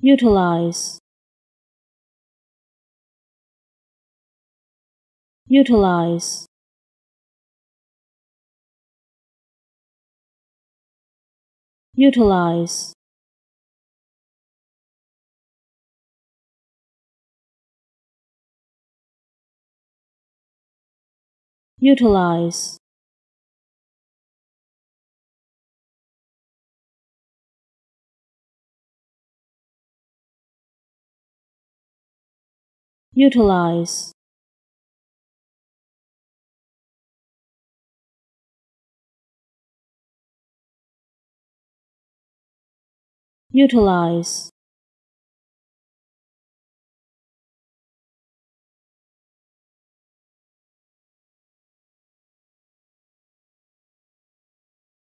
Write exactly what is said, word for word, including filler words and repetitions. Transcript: Utilize, utilize, utilize, utilize, utilize, utilize,